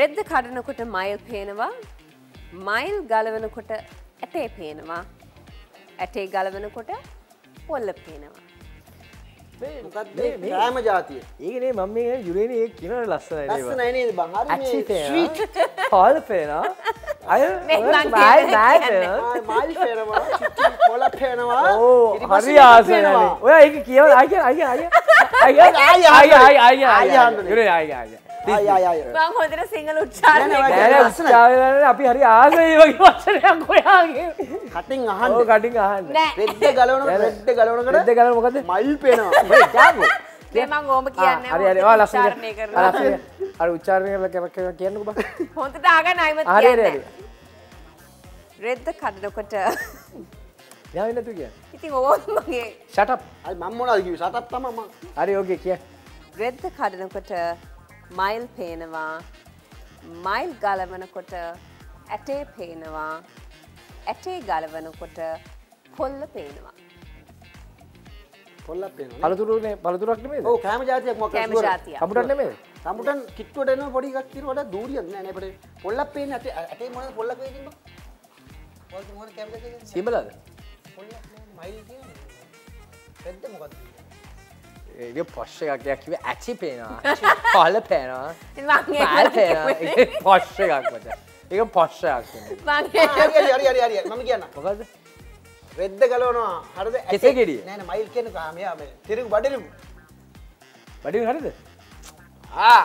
Bread එක කඩනකොට මයිල් පේනවා. මයිල් ගලවනකොට ඇටේ පේනවා. ඇටේ ගලවනකොට පොළ පේනවා. මේ මොකක්ද මේ රාම જાතිය? ඒකනේ මම මේ යුරේනේ ඒක කියන ලස්සනයි නේද? ලස්සනයි නේද බං? හරි මේ ස්වීට් පොළ පේනවා. අය මයිල් පේනවා. පොළ පේනවා. ඔව් හරි ආසනයි. ඔයා ඒක කියවද? ආයි බං හොඳට සිංහල උච්චාරණය කරන්න. අපි හරි ආසයි වගේ වචනයක් ඔයාගේ. කටින් අහන්න. ඔව් කටින් අහන්න. රෙද්ද ගලවනකොට මොකද? මයිල් පේනවා. මේ ඩාගෝ. මේ මං ඕම කියන්නේ. හරි. ඔයා ලස්සනයි. අර උච්චාරණය කරලා කියන්නකෝ බං. හොඳට අහගන්න අයිමත් කියන්නේ. රෙද්ද කඩනකොට යාවෙන්නේ නැතු කියන්නේ. ඉතින් ඕවත් මගේ. Shut up. අර මම මොනවද කිව්වේ? ෂට් අප් තමයි මම. හරි ඕකේ කියන්න. රෙද්ද කඩනකොට මයිල් පේනවා. මයිල් ගලවනකොට ඇටේ පේනවා. ඇටේ ගලවනකොට පොල්ල පේනවා. පොල්ල පේනවා. පළතුරුනේ පළතුරක් නෙමෙයිද? ඔව් කෑම જાතියක් මොකක්ද? කෑම જાතිය. කඹුටන් නෙමෙයිද? කඹුටන් කිට්ටුවට එනවා පොඩි එකක් තියෙන වඩා දූරියක් නෑ නේ අපිට. පොල්ලක් පේන්නේ ඇටේ මොනවද පොල්ලක් වෙන්නේ බං? පොල්ලක් මොකද කෑම જાතියද? සිඹලාද? පොල්ලක් නෙමෙයි මයිල් කියන්නේ. රෙද්ද මොකක්ද? ඒක පොෂ් එකක් ගියා කිව්වේ ඇටි පේනවා. පොළ පේනවා. මල් පේනවා. ඒක පොෂ් එකක් වද. ඒක පොෂ් එකක් නේ. හරි. මම කියන්න. මොකද්ද? රෙද්ද ගලවනවා. හරිද? කෙසේ ගෙඩිය? නෑ මයිල් කියන කම යා මේ. තිරුව බඩිරුව. බඩිරුව හරිද? ආ